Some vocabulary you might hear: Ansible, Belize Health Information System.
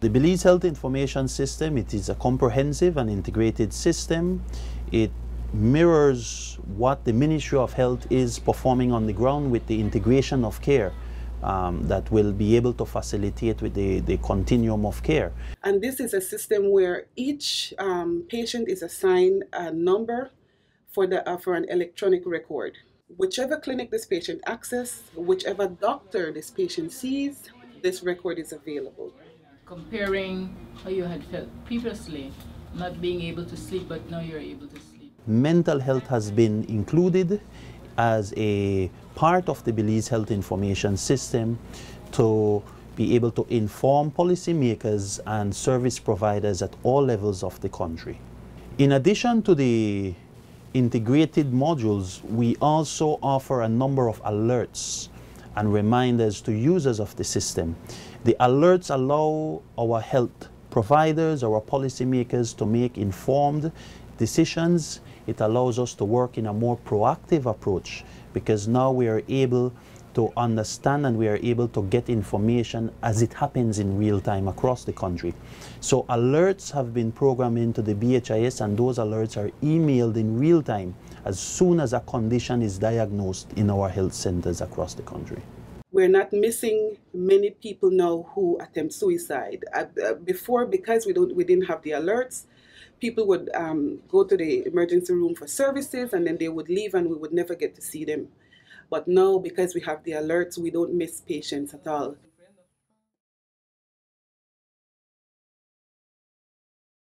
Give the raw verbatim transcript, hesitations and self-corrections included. The Belize Health Information System, it is a comprehensive and integrated system. It mirrors what the Ministry of Health is performing on the ground with the integration of care um, that will be able to facilitate with the, the continuum of care. And this is a system where each um, patient is assigned a number for, the, uh, for an electronic record. Whichever clinic this patient accesses, whichever doctor this patient sees, this record is available. Comparing how you had felt previously, not being able to sleep, but now you're able to sleep. Mental health has been included as a part of the Belize Health Information System to be able to inform policymakers and service providers at all levels of the country. In addition to the integrated modules, we also offer a number of alerts and reminders to users of the system. The alerts allow our health providers, our policymakers to make informed decisions. It allows us to work in a more proactive approach because now we are able to understand and we are able to get information as it happens in real time across the country. So alerts have been programmed into the B H I S, and those alerts are emailed in real time as soon as a condition is diagnosed in our health centers across the country. We're not missing many people now who attempt suicide. Before, because we, don't, we didn't have the alerts, people would um, go to the emergency room for services and then they would leave and we would never get to see them. But now, because we have the alerts, we don't miss patients at all.